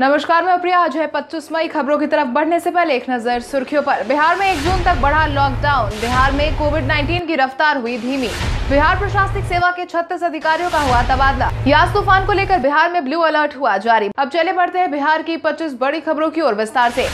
नमस्कार, मैं अप्रिया। आज है 25 मई। खबरों की तरफ बढ़ने से पहले एक नजर सुर्खियों पर। बिहार में 1 जून तक बढ़ा लॉकडाउन। बिहार में कोविड-19 की रफ्तार हुई धीमी। बिहार प्रशासनिक सेवा के 36 अधिकारियों का हुआ तबादला। यास तूफान को लेकर बिहार में ब्लू अलर्ट हुआ जारी। अब चले बढ़ते हैं बिहार की 25 बड़ी खबरों की ओर विस्तार से।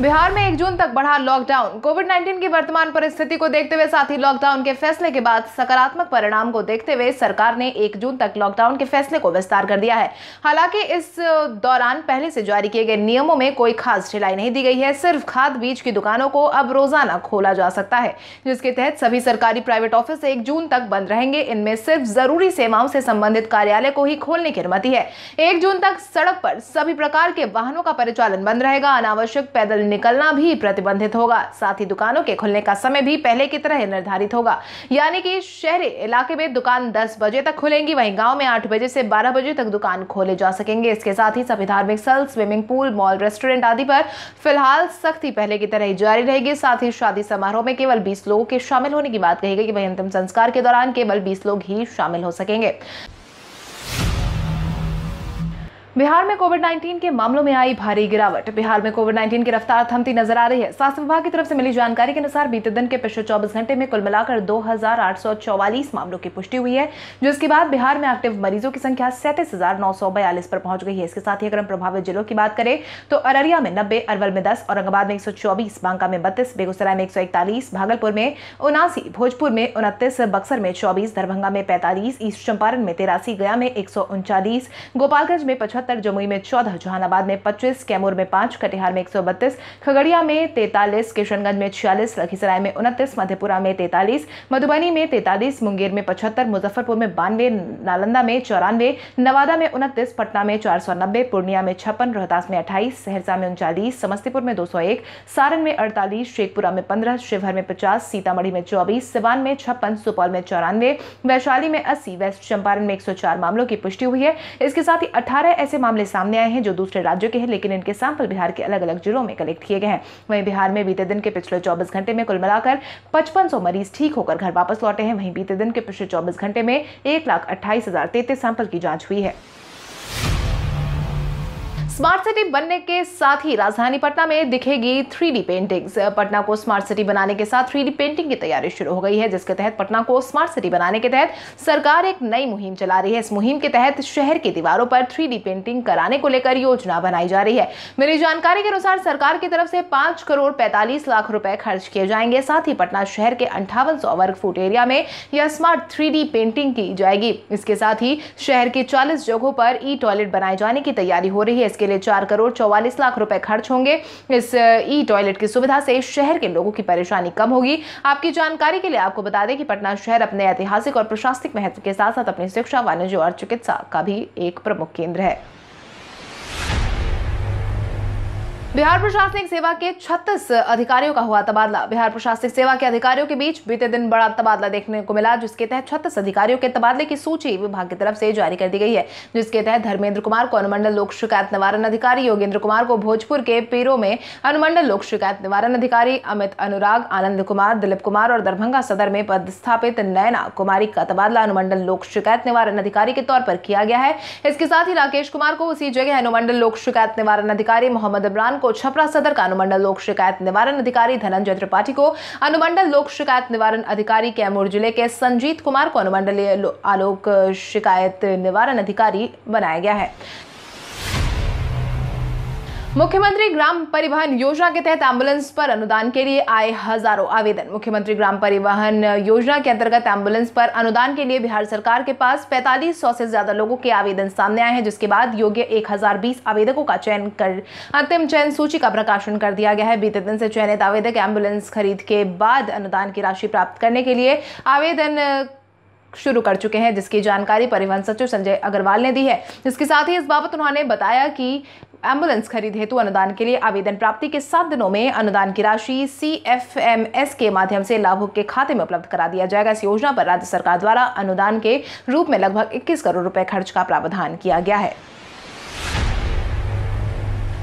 बिहार में 1 जून तक बढ़ा लॉकडाउन। कोविड-19 की वर्तमान परिस्थिति को देखते हुए साथ ही लॉकडाउन के फैसले के बाद सकारात्मक परिणाम को देखते हुए सरकार ने 1 जून तक लॉकडाउन के फैसले को विस्तार कर दिया है। हालांकि इस दौरान पहले से जारी किए गए नियमों में कोई खास ढिलाई नहीं दी गई है। सिर्फ खाद बीज की दुकानों को अब रोजाना खोला जा सकता है, जिसके तहत सभी सरकारी प्राइवेट ऑफिस 1 जून तक बंद रहेंगे। इनमें सिर्फ जरूरी सेवाओं से संबंधित कार्यालय को ही खोलने की अनुमति है। 1 जून तक सड़क पर सभी प्रकार के वाहनों का परिचालन बंद रहेगा। अनावश्यक पैदल निकलना भी प्रतिबंधित होगा। साथ ही दुकानों के खुलने का समय भी पहले की तरह निर्धारित होगा, यानी कि शहरी इलाके में दुकान 10 बजे तक खुलेंगी, वहीं गांव में 8 बजे से 12 बजे तक दुकान खोले जा सकेंगे। इसके साथ ही सभी धार्मिक स्थल, स्विमिंग पूल, मॉल, रेस्टोरेंट आदि पर फिलहाल सख्ती पहले की तरह ही जारी रहेगी। साथ ही शादी समारोह में केवल 20 लोगों के शामिल होने की बात कही गई, वहीं अंतिम संस्कार के दौरान केवल 20 लोग ही शामिल हो सकेंगे। बिहार में कोविड-19 के मामलों में आई भारी गिरावट। बिहार में कोविड-19 की रफ्तार थमती नजर आ रही है। स्वास्थ्य विभाग की तरफ से मिली जानकारी के अनुसार बीते दिन के पिछले 24 घंटे में कुल मिलाकर 2844 मामलों की पुष्टि हुई है, जिसके बाद बिहार में एक्टिव मरीजों की संख्या 37,942 पर पहुंच गई है। इसके साथ ही अगर हम प्रभावित जिलों की बात करें तो अररिया में 90, अरवल में 10, औरंगाबाद में 124, बांका में 32, बेगूसराय में 141, भागलपुर में 79, भोजपुर में 29, बक्सर में 24, दरभंगा में 45, ईस्ट चंपारण में 83, गया में 139, गोपालगंज में 75, जमुई में 14, जहानाबाद में 25, कैमूर में 5, कटिहार में 132, खगड़िया में 43, किशनगंज में 46, लखीसराय में 29, मधेपुरा में 43, मधुबनी में 43, मुंगेर में 75, मुजफ्फरपुर में 92, नालंदा में 94, नवादा में 29, पटना में 490, पूर्णिया में 56, रोहतास में 28, सहरसा में 39, समस्तीपुर में 201, सारण में 48, शेखपुरा में 15, शिवहर में 50, सीतामढ़ी में 24, सिवान में 56, सुपौल में 94, वैशाली में 80, वेस्ट चंपारण में 104 मामलों की पुष्टि हुई है। इसके साथ ही 18 ऐसे मामले सामने आए हैं जो दूसरे राज्यों के हैं, लेकिन इनके सैंपल बिहार के अलग अलग जिलों में कलेक्ट किए गए हैं। वहीं बिहार में बीते दिन के पिछले 24 घंटे में कुल मिलाकर 5500 मरीज ठीक होकर घर वापस लौटे हैं। वहीं बीते दिन के पिछले 24 घंटे में 1,28,033 सैंपल की जांच हुई है। स्मार्ट सिटी बनने के साथ ही राजधानी पटना में दिखेगी 3D पेंटिंग्स। पटना को स्मार्ट सिटी बनाने के साथ 3D पेंटिंग की तैयारी शुरू हो गई है, जिसके तहत पटना को स्मार्ट सिटी बनाने के तहत सरकार एक नई मुहिम चला रही है। इस मुहिम के तहत शहर की दीवारों पर 3D पेंटिंग कराने को लेकर योजना बनाई जा रही है। मेरी जानकारी के अनुसार सरकार की तरफ से 5,45,00,000 रुपए खर्च किए जाएंगे। साथ ही पटना शहर के 5800 वर्ग फुट एरिया में यह स्मार्ट 3D पेंटिंग की जाएगी। इसके साथ ही शहर की 40 जगहों पर ई टॉयलेट बनाए जाने की तैयारी हो रही है। इसके 4,44,00,000 रुपए खर्च होंगे। इस ई टॉयलेट की सुविधा से शहर के लोगों की परेशानी कम होगी। आपकी जानकारी के लिए आपको बता दें कि पटना शहर अपने ऐतिहासिक और प्रशासनिक महत्व के साथ साथ अपनी शिक्षा, वाणिज्य और चिकित्सा का भी एक प्रमुख केंद्र है। बिहार प्रशासनिक सेवा के 36 अधिकारियों का हुआ तबादला। बिहार प्रशासनिक सेवा के अधिकारियों के बीच बीते दिन बड़ा तबादला देखने को मिला, जिसके तहत 36 अधिकारियों के तबादले की सूची विभाग की तरफ से जारी कर दी गई है, जिसके तहत धर्मेंद्र कुमार को अनुमंडल लोक शिकायत निवारण अधिकारी, योगेंद्र कुमार को भोजपुर के पीरो में अनुमंडल लोक शिकायत निवारण अधिकारी, अमित अनुराग, आनंद कुमार, दिलीप कुमार और दरभंगा सदर में पदस्थापित नैना कुमारी का तबादला अनुमंडल लोक शिकायत निवारण अधिकारी के तौर पर किया गया है। इसके साथ ही राकेश कुमार को उसी जगह अनुमंडल लोक शिकायत निवारण अधिकारी, मोहम्मद इमरान को छपरा सदर का अनुमंडल लोक शिकायत निवारण अधिकारी, धनंजय त्रिपाठी को अनुमंडल लोक शिकायत निवारण अधिकारी, कैमूर जिले के संजीत कुमार को अनुमंडलीय आलोक शिकायत निवारण अधिकारी बनाया गया है। मुख्यमंत्री ग्राम परिवहन योजना के तहत एम्बुलेंस पर अनुदान के लिए आए हजारों आवेदन। मुख्यमंत्री ग्राम परिवहन योजना के अंतर्गत एम्बुलेंस पर अनुदान के लिए बिहार सरकार के पास 4500 से ज्यादा लोगों के आवेदन सामने आए हैं, जिसके बाद योग्य 1020 आवेदकों का चयन कर अंतिम चयन सूची का प्रकाशन कर दिया गया है। बीते दिन से चयनित आवेदक एम्बुलेंस खरीद के बाद अनुदान की राशि प्राप्त करने के लिए आवेदन शुरू कर चुके हैं, जिसकी जानकारी परिवहन सचिव संजय अग्रवाल ने दी है। इसके साथ ही इस बाबत उन्होंने बताया कि एम्बुलेंस खरीद हेतु अनुदान के लिए आवेदन प्राप्ति के 7 दिनों में अनुदान की राशि CFMS के माध्यम से लाभुक के खाते में उपलब्ध करा दिया जाएगा। इस योजना पर राज्य सरकार द्वारा अनुदान के रूप में लगभग 21 करोड़ रुपए खर्च का प्रावधान किया गया है।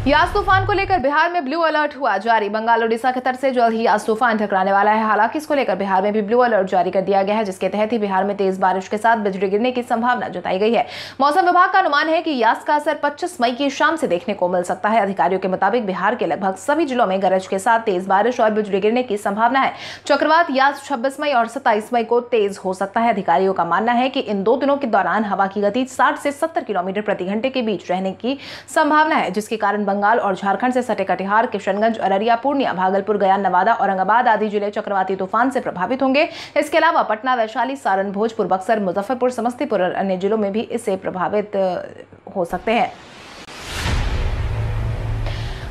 यास तूफान को लेकर बिहार में ब्लू अलर्ट हुआ जारी। बंगाल उड़ीसा के तट से जल्द ही यास तूफान टकराने वाला है। हालांकि इसको लेकर बिहार में भी ब्लू अलर्ट जारी कर दिया गया है, जिसके तहत ही बिहार में तेज बारिश के साथ बिजली गिरने की संभावना जताई गई है। मौसम विभाग का अनुमान है कि यास का असर 25 मई की शाम से देखने को मिल सकता है। अधिकारियों के मुताबिक बिहार के लगभग सभी जिलों में गरज के साथ तेज बारिश और बिजली गिरने की संभावना है। चक्रवात यास 26 मई और 27 मई को तेज हो सकता है। अधिकारियों का मानना है कि इन 2 दिनों के दौरान हवा की गति 60 से 70 किलोमीटर प्रति घंटे के बीच रहने की संभावना है, जिसके कारण बंगाल और झारखंड से सटे कटिहार, किशनगंज, अररिया, पूर्णिया, भागलपुर, गया, नवादा, औरंगाबाद आदि जिले चक्रवाती तूफान से प्रभावित होंगे। इसके अलावा पटना, वैशाली, सारण, भोजपुर, बक्सर, मुजफ्फरपुर, समस्तीपुर और अन्य जिलों में भी इससे प्रभावित हो सकते हैं।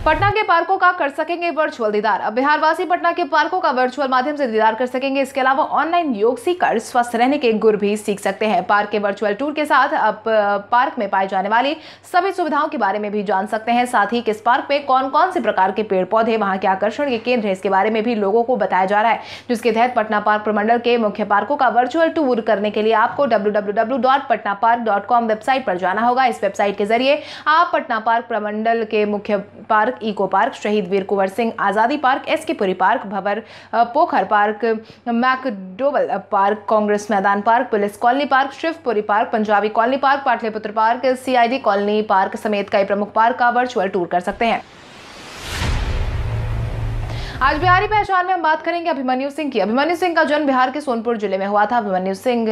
पटना के पार्कों का कर सकेंगे वर्चुअल दीदार। अब बिहारवासी पटना के पार्कों का वर्चुअल माध्यम से दीदार कर सकेंगे। इसके अलावा ऑनलाइन योग सीखकर स्वस्थ रहने के गुर भी सीख सकते हैं। पार्क के वर्चुअल टूर के साथ अब पार्क में पाई जाने वाली सभी सुविधाओं के बारे में भी जान सकते हैं। साथ ही किस पार्क में कौन कौन से प्रकार के पेड़ पौधे, वहाँ के आकर्षण के केंद्र है, इसके बारे में भी लोगों को बताया जा रहा है। जिसके तहत पटना पार्क प्रमंडल के मुख्य पार्कों का वर्चुअल टूर करने के लिए आपको www.patnapark.com वेबसाइट पर जाना होगा। इस वेबसाइट के जरिए आप पटना पार्क प्रमंडल के मुख्य पार्क, इको पार्क, शहीद वीर कुंवर सिंह आजादी पार्क, एस के पुरी पार्क, भवर पोखर पार्क, मैकडोवल पार्क, कांग्रेस मैदान park, police colony park, Shivpuri park, Punjabi colony park, Pataliputra park, CID colony park समेत कई प्रमुख पार्क का वर्चुअल टूर कर सकते हैं। आज बिहारी पहचान में हम बात करेंगे अभिमन्यु सिंह की। अभिमन्यु सिंह का जन्म बिहार के सोनपुर जिले में हुआ था। अभिमन्यु सिंह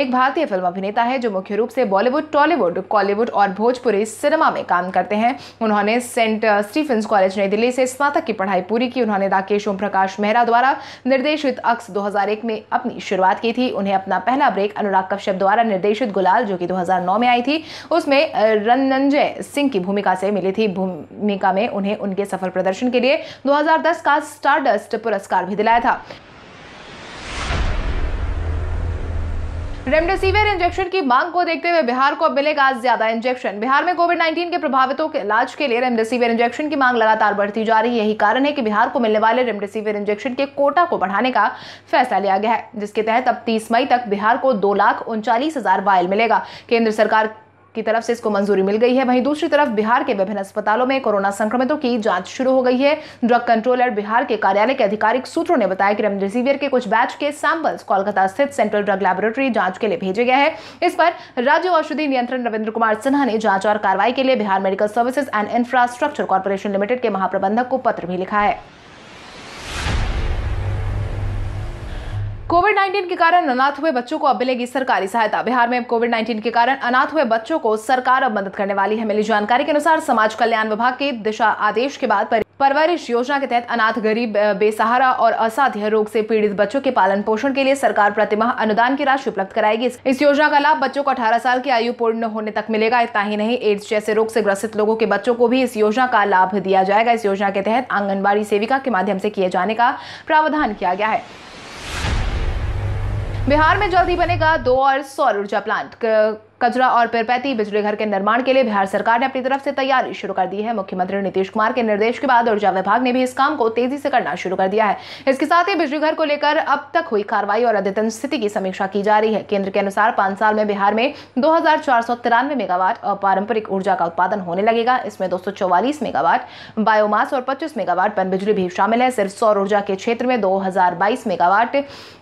एक भारतीय फिल्म अभिनेता है जो मुख्य रूप से बॉलीवुड, टॉलीवुड, कॉलीवुड और भोजपुरी सिनेमा में काम करते हैं। उन्होंने सेंट स्टीफेंस कॉलेज नई दिल्ली से स्नातक की पढ़ाई पूरी की। उन्होंने राकेश ओम प्रकाश मेहरा द्वारा निर्देशित अक्स 2001 में अपनी शुरुआत की थी। उन्हें अपना पहला ब्रेक अनुराग कश्यप द्वारा निर्देशित गुलाल, जो कि 2009 में आई थी, उसमें रणनंजय सिंह की भूमिका से मिली थी। भूमिका में उन्हें उनके सफल प्रदर्शन के लिए 2010 का स्टारडस्ट पुरस्कार भी दिलाया था। रेमडेसिविर इंजेक्शन की मांग को देखते हुए बिहार को मिलेगा ज्यादा इंजेक्शन। बिहार में कोविड-19 के प्रभावितों के इलाज के लिए रेमडेसिविर इंजेक्शन की मांग लगातार बढ़ती जा रही है। यही कारण है कि बिहार को मिलने वाले रेमडेसिविर इंजेक्शन के कोटा को बढ़ाने का फैसला लिया गया है, जिसके तहत अब 30 मई तक बिहार को 2,39,000 वायल मिलेगा। केंद्र सरकार की तरफ से इसको मंजूरी मिल गई है। वहीं दूसरी तरफ बिहार के विभिन्न अस्पतालों में कोरोना संक्रमितों की जांच शुरू हो गई है। ड्रग कंट्रोलर बिहार के कार्यालय के आधिकारिक सूत्रों ने बताया कि रेमडेसिविर के कुछ बैच के सैंपल्स कोलकाता स्थित सेंट्रल ड्रग लैबोरेटरी जांच के लिए भेजे गए हैं। इस पर राज्य औषधि नियंत्रण रविंद्र कुमार सिन्हा ने जांच और कार्रवाई के लिए Bihar medical services and infrastructure corporation limited के महाप्रबंधक को पत्र भी लिखा है। कोविड-19 के कारण अनाथ हुए बच्चों को अब मिलेगी सरकारी सहायता। बिहार में कोविड-19 के कारण अनाथ हुए बच्चों को सरकार अब मदद करने वाली है। मिली जानकारी के अनुसार समाज कल्याण विभाग के दिशा आदेश के बाद परवरिश योजना के तहत अनाथ, गरीब, बेसहारा और असाध्य रोग से पीड़ित बच्चों के पालन पोषण के लिए सरकार प्रतिमाह अनुदान की राशि उपलब्ध कराएगी। इस योजना का लाभ बच्चों को 18 साल की आयु पूर्ण होने तक मिलेगा। इतना ही नहीं, एड्स जैसे रोग से ग्रसित लोगों के बच्चों को भी इस योजना का लाभ दिया जाएगा। इस योजना के तहत आंगनबाड़ी सेविका के माध्यम से किए जाने का प्रावधान किया गया है। बिहार में जल्द ही बनेगा 2 और सौर ऊर्जा प्लांट। कचरा और पिरपैती बिजली घर के निर्माण के लिए बिहार सरकार ने अपनी तरफ से तैयारी शुरू कर दी है। मुख्यमंत्री नीतीश कुमार के निर्देश के बाद ऊर्जा विभाग ने भी इस काम को तेजी से करना शुरू कर दिया है। इसके साथ ही बिजली घर को लेकर अब तक हुई कार्रवाई और अद्यतन स्थिति की समीक्षा की जा रही है। केंद्र के अनुसार 5 साल में बिहार में 2,493 मेगावाट अपारंपरिक ऊर्जा का उत्पादन होने लगेगा। इसमें 244 मेगावाट बायोमास और 25 मेगावाट पनबिजली भी शामिल है। सिर्फ सौर ऊर्जा के क्षेत्र में 2,022 मेगावाट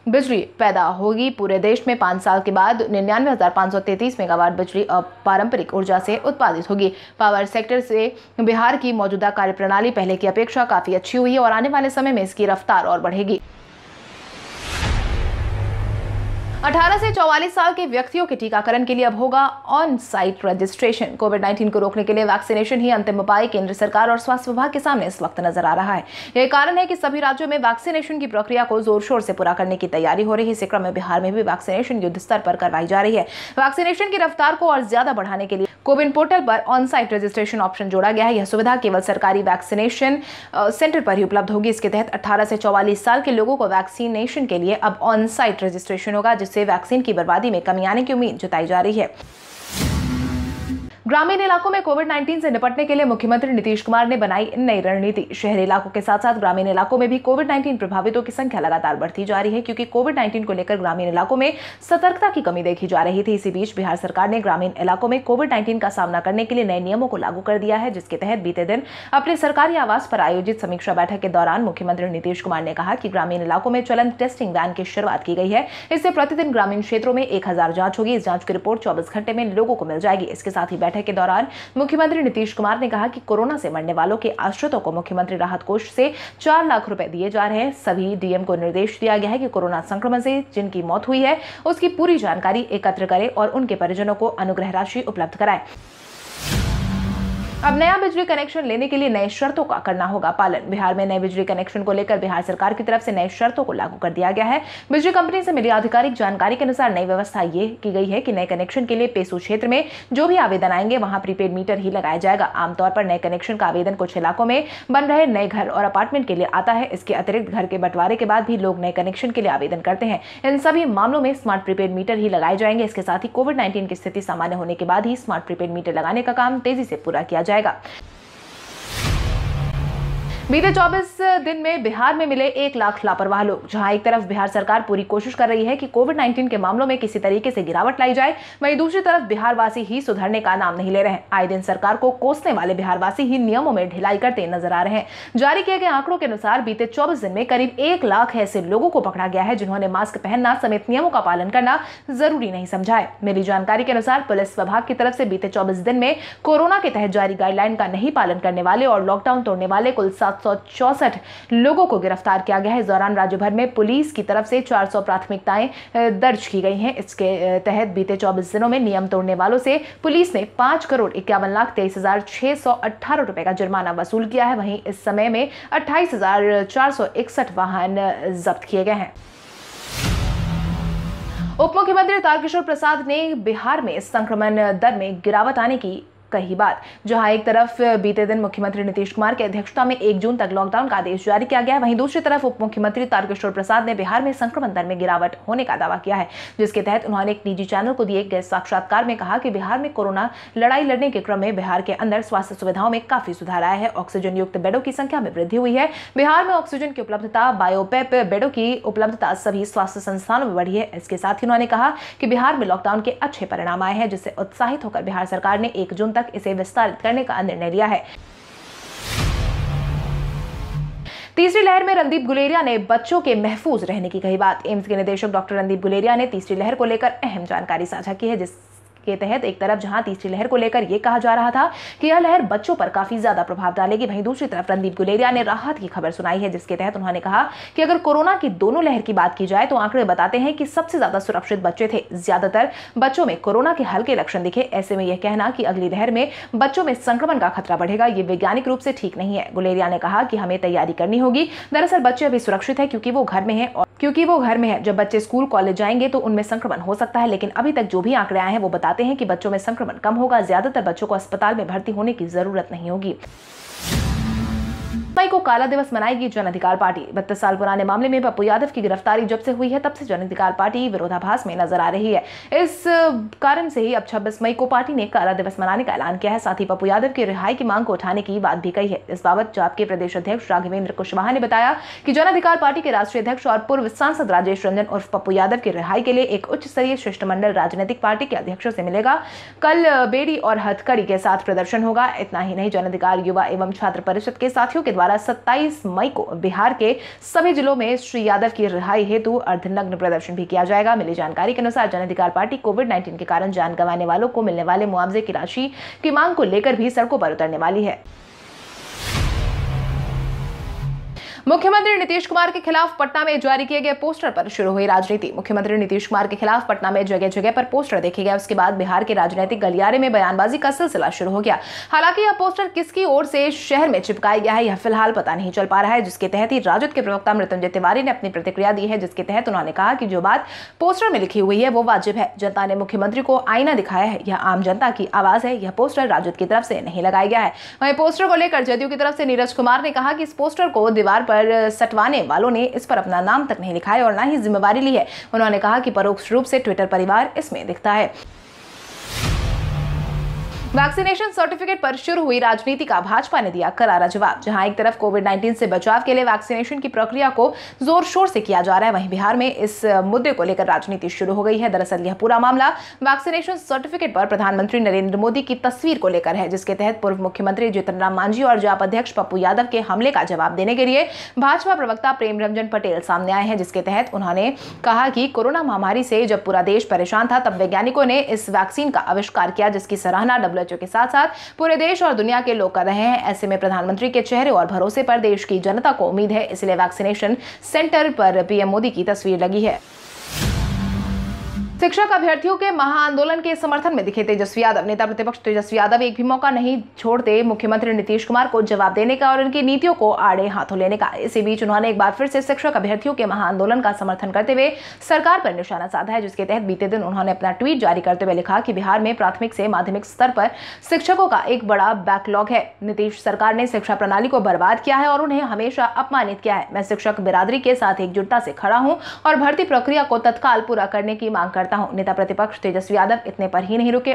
बिजली पैदा होगी। पूरे देश में 5 साल के बाद 99,533 मेगावाट बिजली पारंपरिक ऊर्जा से उत्पादित होगी। पावर सेक्टर से बिहार की मौजूदा कार्यप्रणाली पहले की अपेक्षा काफी अच्छी हुई है और आने वाले समय में इसकी रफ्तार और बढ़ेगी। 18 से 44 साल के व्यक्तियों के टीकाकरण के लिए अब होगा ऑन साइट रजिस्ट्रेशन। कोविड-19 को रोकने के लिए वैक्सीनेशन ही अंतिम उपाय केंद्र सरकार और स्वास्थ्य विभाग के सामने इस वक्त नजर आ रहा है। यही कारण है कि सभी राज्यों में वैक्सीनेशन की प्रक्रिया को जोर शोर से पूरा करने की तैयारी हो रही है। इसी क्रम में बिहार में भी वैक्सीनेशन युद्ध स्तर पर करवाई जा रही है। वैक्सीनेशन की रफ्तार को और ज्यादा बढ़ाने के लिए कोविन पोर्टल पर ऑन साइट रजिस्ट्रेशन ऑप्शन जोड़ा गया है। यह सुविधा केवल सरकारी वैक्सीनेशन सेंटर पर ही उपलब्ध होगी। इसके तहत 18 से 44 साल के लोगों को वैक्सीनेशन के लिए अब ऑन साइट रजिस्ट्रेशन होगा, जिससे वैक्सीन की बर्बादी में कमी आने की उम्मीद जताई जा रही है। ग्रामीण इलाकों में कोविड-19 से निपटने के लिए मुख्यमंत्री नीतीश कुमार ने बनाई नई रणनीति। शहरी इलाकों के साथ साथ ग्रामीण इलाकों में भी कोविड-19 प्रभावितों की संख्या लगातार बढ़ती जा रही है, क्योंकि कोविड-19 को लेकर ग्रामीण इलाकों में सतर्कता की कमी देखी जा रही थी। इसी बीच बिहार सरकार ने ग्रामीण इलाकों में कोविड-19 का सामना करने के लिए नए नियमों को लागू कर दिया है, जिसके तहत बीते दिन अपने सरकारी आवास पर आयोजित समीक्षा बैठक के दौरान मुख्यमंत्री नीतीश कुमार ने कहा कि ग्रामीण इलाकों में चलन टेस्टिंग वैन की शुरुआत की गई है। इससे प्रतिदिन ग्रामीण क्षेत्रों में 1000 जांच होगी। इस जांच की रिपोर्ट 24 घंटे में लोगों को मिल जाएगी। इसके साथ ही बैठक के दौरान मुख्यमंत्री नीतीश कुमार ने कहा कि कोरोना से मरने वालों के आश्रितों को मुख्यमंत्री राहत कोष से 4 लाख रुपए दिए जा रहे हैं। सभी डीएम को निर्देश दिया गया है कि कोरोना संक्रमण से जिनकी मौत हुई है उसकी पूरी जानकारी एकत्र करें और उनके परिजनों को अनुग्रह राशि उपलब्ध कराएं। अब नया बिजली कनेक्शन लेने के लिए नए शर्तों का करना होगा पालन। बिहार में नए बिजली कनेक्शन को लेकर बिहार सरकार की तरफ से नए शर्तों को लागू कर दिया गया है। बिजली कंपनी से मिली आधिकारिक जानकारी के अनुसार नई व्यवस्था ये की गई है कि नए कनेक्शन के लिए पेशू क्षेत्र में जो भी आवेदन आएंगे वहां प्रीपेड मीटर ही लगाया जाएगा। आमतौर पर नए कनेक्शन का आवेदन कुछ इलाकों में बन रहे नए घर और अपार्टमेंट के लिए आता है। इसके अतिरिक्त घर के बंटवारे के बाद भी लोग नए कनेक्शन के लिए आवेदन करते हैं। इन सभी मामलों में स्मार्ट प्रीपेड मीटर ही लगाए जाएंगे। इसके साथ ही कोविड-19 की स्थिति सामान्य होने के बाद ही स्मार्ट प्रीपेड मीटर लगाने का काम तेजी से पूरा किया जाएगा। बीते 24 दिन में बिहार में मिले 1 लाख लापरवाह लोग। जहां एक तरफ बिहार सरकार पूरी कोशिश कर रही है कि कोविड-19 के मामलों में किसी तरीके से गिरावट लाई जाए, वहीं दूसरी तरफ बिहारवासी ही सुधरने का नाम नहीं ले रहे हैं। आए दिन सरकार को कोसने वाले बिहारवासी ही नियमों में ढिलाई करते नजर आ रहे हैं। जारी किए गए आंकड़ों के अनुसार बीते 24 दिन में करीब 1 लाख ऐसे लोगों को पकड़ा गया है जिन्होंने मास्क पहनना समेत नियमों का पालन करना जरूरी नहीं समझा है। मिली जानकारी के अनुसार पुलिस विभाग की तरफ से बीते 24 दिन में कोरोना के तहत जारी गाइडलाइन का नहीं पालन करने वाले और लॉकडाउन तोड़ने वाले कुल 764 लोगों को गिरफ्तार किया गया है। इस दौरान राज्य भर में पुलिस की तरफ से 400 प्राथमिकताएं दर्ज की गई हैं। इसके तहत बीते 24 दिनों में नियम तोड़ने वालों से पुलिस ने 5,51,23,618 रुपए का जुर्माना वसूल किया है। वहीं इस समय में 28,461 वाहन जब्त किए गए हैं। उप मुख्यमंत्री तारकिशोर प्रसाद ने बिहार में संक्रमण दर में गिरावट आने की कही बात। जहां एक तरफ बीते दिन मुख्यमंत्री नीतीश कुमार की अध्यक्षता में 1 जून तक लॉकडाउन का आदेश जारी किया गया, वहीं दूसरी तरफ उप मुख्यमंत्री तारकिशोर प्रसाद ने बिहार में संक्रमण दर में गिरावट होने का दावा किया है, जिसके तहत उन्होंने एक निजी चैनल को दिए गए साक्षात्कार में कहा कि बिहार में कोरोना लड़ाई लड़ने के क्रम में बिहार के अंदर स्वास्थ्य सुविधाओं में काफी सुधार आया है। ऑक्सीजन युक्त बेडों की संख्या में वृद्धि हुई है। बिहार में ऑक्सीजन की उपलब्धता, बायोपेप बेडों की उपलब्धता सभी स्वास्थ्य संस्थानों में बढ़ी है। इसके साथ ही उन्होंने कहा कि बिहार में लॉकडाउन के अच्छे परिणाम आए हैं, जिससे उत्साहित होकर बिहार सरकार ने 1 जून तक इसे विस्तारित करने का निर्णय लिया है। तीसरी लहर में रणदीप गुलेरिया ने बच्चों के महफूज रहने की कही बात। एम्स के निदेशक डॉक्टर रणदीप गुलेरिया ने तीसरी लहर को लेकर अहम जानकारी साझा की है, जिसके तहत एक तरफ जहां तीसरी लहर को लेकर यह कहा जा रहा था कि यह लहर बच्चों पर काफी ज्यादा प्रभाव डालेगी, वहीं दूसरी तरफ रणदीप गुलेरिया ने राहत की खबर सुनाई है, जिसके तहत उन्होंने कहा कि अगर कोरोना की दोनों लहर की बात की जाए तो आंकड़े बताते हैं कि सबसे ज्यादा सुरक्षित बच्चे थे। ज्यादातर बच्चों में कोरोना के हल्के लक्षण दिखे। ऐसे में यह कहना कि अगली लहर में बच्चों में संक्रमण का खतरा बढ़ेगा, ये वैज्ञानिक रूप से ठीक नहीं है। गुलेरिया ने कहा कि हमें तैयारी करनी होगी। दरअसल बच्चे अभी सुरक्षित है क्योंकि वो घर में है। जब बच्चे स्कूल कॉलेज जाएंगे तो उनमें संक्रमण हो सकता है, लेकिन अभी तक जो भी आंकड़े आए हैं वो बताते हैं कि बच्चों में संक्रमण कम होगा। ज्यादातर बच्चों को अस्पताल में भर्ती होने की जरूरत नहीं होगी। 5 मई को काला दिवस मनाएगी जन अधिकार पार्टी। 32 साल पुराने मामले में पप्पू यादव की गिरफ्तारी जब से हुई है तब से जन अधिकार पार्टी विरोधाभास में नजर आ रही है। इस कारण से ही अब 26 मई को पार्टी ने काला दिवस मनाने का ऐलान किया है। साथ ही पप्पू यादव की रिहाई की मांग को उठाने की बात भी कही है। इस बाबत जाप के प्रदेश अध्यक्ष राघवेंद्र कुशवाहा ने बताया कि जन अधिकार पार्टी के राष्ट्रीय अध्यक्ष और पूर्व सांसद राजेश रंजन उर्फ पप्पू यादव की रिहाई के लिए एक उच्च स्तरीय शिष्टमंडल राजनीतिक पार्टी के अध्यक्षों से मिलेगा। कल बेड़ी और हथकड़ी के साथ प्रदर्शन होगा। इतना ही नहीं, जन अधिकार युवा एवं छात्र परिषद के साथियों के 27 मई को बिहार के सभी जिलों में श्री यादव की रिहाई हेतु अर्धनग्न प्रदर्शन भी किया जाएगा। मिली जानकारी के अनुसार जन अधिकार पार्टी कोविड-19 के कारण जान गंवाने वालों को मिलने वाले मुआवजे की राशि की मांग को लेकर भी सड़कों पर उतरने वाली है। मुख्यमंत्री नीतीश कुमार के खिलाफ पटना में जारी किए गए पोस्टर पर शुरू हुई राजनीति। मुख्यमंत्री नीतीश कुमार के खिलाफ पटना में जगह जगह पर पोस्टर देखे गए। उसके बाद बिहार के राजनीतिक गलियारे में बयानबाजी का सिलसिला शुरू हो गया। हालांकि यह पोस्टर किसकी ओर से शहर में चिपकाया गया है यह फिलहाल पता नहीं चल पा रहा है, जिसके तहत ही राजद के प्रवक्ता मृत्युंजय तिवारी ने अपनी प्रतिक्रिया दी है, जिसके तहत उन्होंने कहा कि जो बात पोस्टर में लिखी हुई है वो वाजिब है। जनता ने मुख्यमंत्री को आईना दिखाया है, यह आम जनता की आवाज है। यह पोस्टर राजद की तरफ से नहीं लगाया गया है। वहीं पोस्टर को लेकर जदयू की तरफ से नीरज कुमार ने कहा कि इस पोस्टर को दीवार पर सटवाने वालों ने इस पर अपना नाम तक नहीं लिखा है और ना ही जिम्मेदारी ली है। उन्होंने कहा कि परोक्ष रूप से ट्विटर परिवार इसमें दिखता है। वैक्सीनेशन सर्टिफिकेट पर शुरू हुई राजनीति का भाजपा ने दिया करारा जवाब। जहां एक तरफ कोविड-19 से बचाव के लिए वैक्सीनेशन की प्रक्रिया को जोर शोर से किया जा रहा है, वहीं बिहार में इस मुद्दे को लेकर राजनीति शुरू हो गई है। दरअसल यह पूरा मामला वैक्सीनेशन सर्टिफिकेट पर प्रधानमंत्री नरेंद्र मोदी की तस्वीर को लेकर है, जिसके तहत पूर्व मुख्यमंत्री जीतन राम मांझी और जाप अध्यक्ष पप्पू यादव के हमले का जवाब देने के लिए भाजपा प्रवक्ता प्रेम रंजन पटेल सामने आए हैं, जिसके तहत उन्होंने कहा कि कोरोना महामारी से जब पूरा देश परेशान था तब वैज्ञानिकों ने इस वैक्सीन का आविष्कार किया, जिसकी सराहना WHO के साथ साथ पूरे देश और दुनिया के लोग कर रहे हैं। ऐसे में प्रधानमंत्री के चेहरे और भरोसे पर देश की जनता को उम्मीद है, इसलिए वैक्सीनेशन सेंटर पर पीएम मोदी की तस्वीर लगी है। शिक्षक अभ्यर्थियों के महाआंदोलन के समर्थन में दिखे तेजस्वी यादव। नेता प्रतिपक्ष तेजस्वी यादव एक भी मौका नहीं छोड़ते मुख्यमंत्री नीतीश कुमार को जवाब देने का और उनकी नीतियों को आड़े हाथों लेने का। इसी बीच उन्होंने एक बार फिर से शिक्षक अभ्यर्थियों के महाआंदोलन का समर्थन करते हुए सरकार पर निशाना साधा है, जिसके तहत बीते दिन उन्होंने अपना ट्वीट जारी करते हुए लिखा कि बिहार में प्राथमिक से माध्यमिक स्तर पर शिक्षकों का एक बड़ा बैकलॉग है। नीतीश सरकार ने शिक्षा प्रणाली को बर्बाद किया है और उन्हें हमेशा अपमानित किया है। मैं शिक्षक बिरादरी के साथ एकजुटता से खड़ा हूँ और भर्ती प्रक्रिया को तत्काल पूरा करने की मांग करता हूं। नेता प्रतिपक्ष तेजस्वी यादव इतने पर ही नहीं रुके।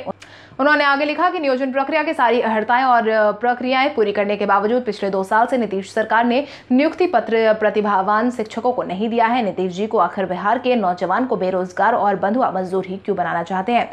उन्होंने आगे लिखा कि नियोजन प्रक्रिया की सारी अहर्ताएं और प्रक्रियाएं पूरी करने के बावजूद पिछले 2 साल से नीतीश सरकार ने नियुक्ति पत्र प्रतिभावान शिक्षकों को नहीं दिया है। नीतीश जी को आखिर बिहार के नौजवान को बेरोजगार और बंधुआ मजदूर ही क्यों बनाना चाहते हैं।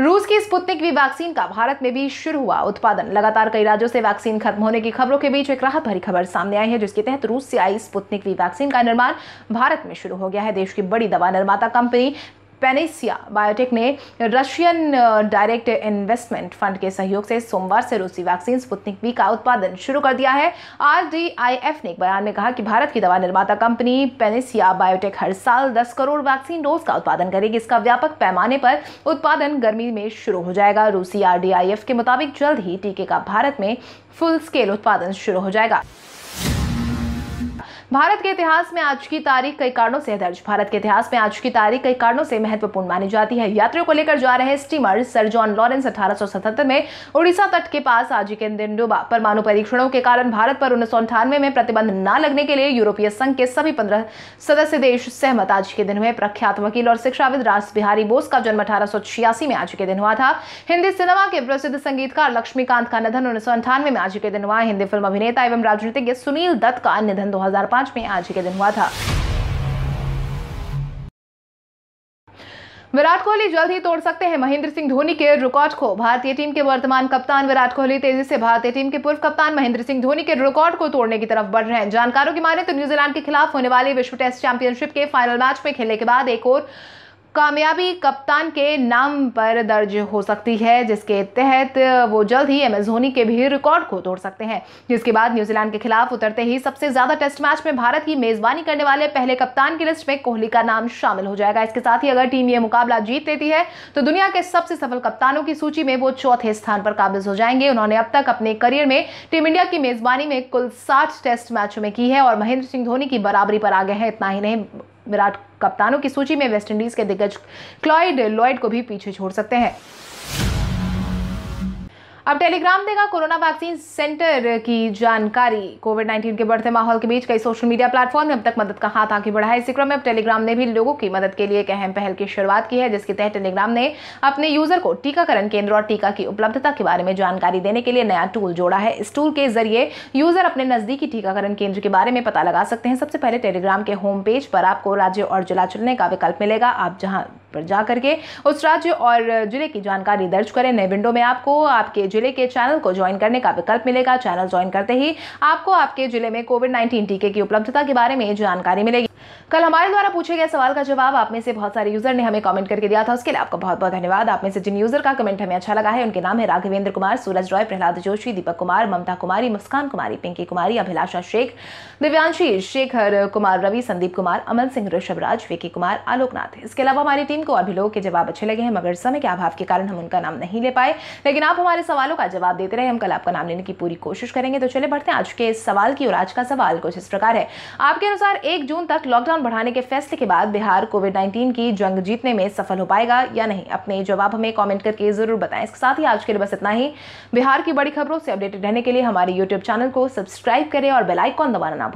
रूस की स्पुतनिक वी वैक्सीन का भारत में भी शुरू हुआ उत्पादन। लगातार कई राज्यों से वैक्सीन खत्म होने की खबरों के बीच एक राहत भरी खबर सामने आई है, जिसके तहत रूस से आई स्पुतनिक वी वैक्सीन का निर्माण भारत में शुरू हो गया है। देश की बड़ी दवा निर्माता कंपनी पेनेसिया बायोटेक ने रशियन डायरेक्ट इन्वेस्टमेंट फंड के सहयोग से सोमवार से रूसी वैक्सीन स्पुतनिक वी का उत्पादन शुरू कर दिया है। RDIF ने एक बयान में कहा कि भारत की दवा निर्माता कंपनी पेनेसिया बायोटेक हर साल 10 करोड़ वैक्सीन डोज का उत्पादन करेगी। इसका व्यापक पैमाने पर उत्पादन गर्मी में शुरू हो जाएगा। रूसी RDIF के मुताबिक जल्द ही टीके का भारत में फुल स्केल उत्पादन शुरू हो जाएगा। भारत के इतिहास में आज की तारीख कई कारणों से दर्ज। भारत के इतिहास में आज की तारीख कई कारणों से महत्वपूर्ण मानी जाती है। यात्रियों को लेकर जा रहे स्टीमर सर जॉन लॉरेंस 1877 में उड़ीसा तट के पास आज के दिन डूबा। परमाणु परीक्षणों के कारण भारत पर 1998 में प्रतिबंध न लगने के लिए यूरोपीय संघ के सभी 15 सदस्य देश सहमत आज के दिन हुए। प्रख्यात वकील और शिक्षाविद रास बिहारी बोस का जन्म 1886 में आज के दिन हुआ था। हिंदी सिनेमा के प्रसिद्ध संगीतकार लक्ष्मीकांत का निधन 1998 में आज के दिन हुआ। हिंदी फिल्म अभिनेता एवं राजनीतिज्ञ सुनील दत्त का निधन 2005 में आज के दिन हुआ था। विराट कोहली जल्द ही तोड़ सकते हैं महेंद्र सिंह धोनी के रिकॉर्ड को। भारतीय टीम के वर्तमान कप्तान विराट कोहली तेजी से भारतीय टीम के पूर्व कप्तान महेंद्र सिंह धोनी के रिकॉर्ड को तोड़ने की तरफ बढ़ रहे हैं। जानकारों की माने तो न्यूजीलैंड के खिलाफ होने वाले विश्व टेस्ट चैंपियनशिप के फाइनल मैच में खेलने के बाद एक और कामयाबी कप्तान के नाम पर दर्ज हो सकती है, जिसके तहत वो जल्द ही एम एस धोनी के भी रिकॉर्ड को तोड़ सकते हैं, जिसके बाद न्यूजीलैंड के खिलाफ उतरते ही सबसे ज़्यादा टेस्ट मैच में भारत की मेज़बानी करने वाले पहले कप्तान की लिस्ट में कोहली का नाम शामिल हो जाएगा। इसके साथ ही अगर टीम ये मुकाबला जीत लेती है तो दुनिया के सबसे सफल कप्तानों की सूची में वो चौथे स्थान पर काबिज हो जाएंगे। उन्होंने अब तक अपने करियर में टीम इंडिया की मेज़बानी में कुल 60 टेस्ट मैचों में की है और महेंद्र सिंह धोनी की बराबरी पर आ गए हैं। इतना ही नहीं, विराट कप्तानों की सूची में वेस्टइंडीज के दिग्गज क्लॉयड लॉयड को भी पीछे छोड़ सकते हैं। अब टेलीग्राम देगा कोरोना वैक्सीन सेंटर की जानकारी। कोविड-19 के बढ़ते माहौल के बीच कई सोशल मीडिया प्लेटफॉर्म ने अब तक मदद का हाथ आगे बढ़ा है। इसी क्रम में अब टेलीग्राम ने भी लोगों की मदद के लिए एक अहम पहल की शुरुआत की है, जिसके तहत टेलीग्राम ने अपने यूजर को टीकाकरण केंद्र और टीका की उपलब्धता के बारे में जानकारी देने के लिए नया टूल जोड़ा है। इस टूल के जरिए यूजर अपने नजदीकी टीकाकरण केंद्र के बारे में पता लगा सकते हैं। सबसे पहले टेलीग्राम के होम पेज पर आपको राज्य और जिला चुनने का विकल्प मिलेगा। आप जहाँ पर जाकर के उस राज्य और जिले की जानकारी दर्ज करें। नए विंडो में आपको आपके जिले के चैनल को ज्वाइन करने का विकल्प मिलेगा। चैनल ज्वाइन करते ही आपको आपके जिले में कोविड-19 टीके की उपलब्धता के बारे में जानकारी मिलेगी। कल हमारे द्वारा पूछे गए सवाल का जवाब आप में से बहुत सारे यूजर ने हमें कमेंट करके दिया था, उसके लिए आपका बहुत बहुत धन्यवाद। आप में से जिन यूजर का कमेंट हमें अच्छा लगा है उनके नाम है राघवेंद्र कुमार, सूरज रॉय, प्रहलाद जोशी, दीपक कुमार, ममता कुमारी, मुस्कान कुमारी, पिंकी कुमारी, अभिलाषा शेख, दिव्यांशी शेखर कुमार, रवि, संदीप कुमार, अमन सिंह, ऋषभ राज, विकी कुमार, आलोकनाथ। इसके अलावा हमारी टीम को अभी लोगों के जवाब अच्छे लगे हैं, मगर समय के अभाव के कारण हम उनका नाम नहीं ले पाए, लेकिन आप हमारे सवालों का जवाब देते रहे। हम कल आपका नाम लेने की पूरी कोशिश करेंगे। तो चले बढ़ते हैं आज के इस सवाल की ओर। आज का सवाल कुछ इस प्रकार है, आपके अनुसार 1 जून तक लॉकडाउन बढ़ाने के फैसले के बाद बिहार कोविड-19 की जंग जीतने में सफल हो पाएगा या नहीं? अपने जवाब हमें कमेंट करके जरूर बताएं। इसके साथ ही आज के लिए बस इतना ही। बिहार की बड़ी खबरों से अपडेटेड रहने के लिए हमारे YouTube चैनल को सब्सक्राइब करें और बेल आइकॉन दबाना ना भूलें।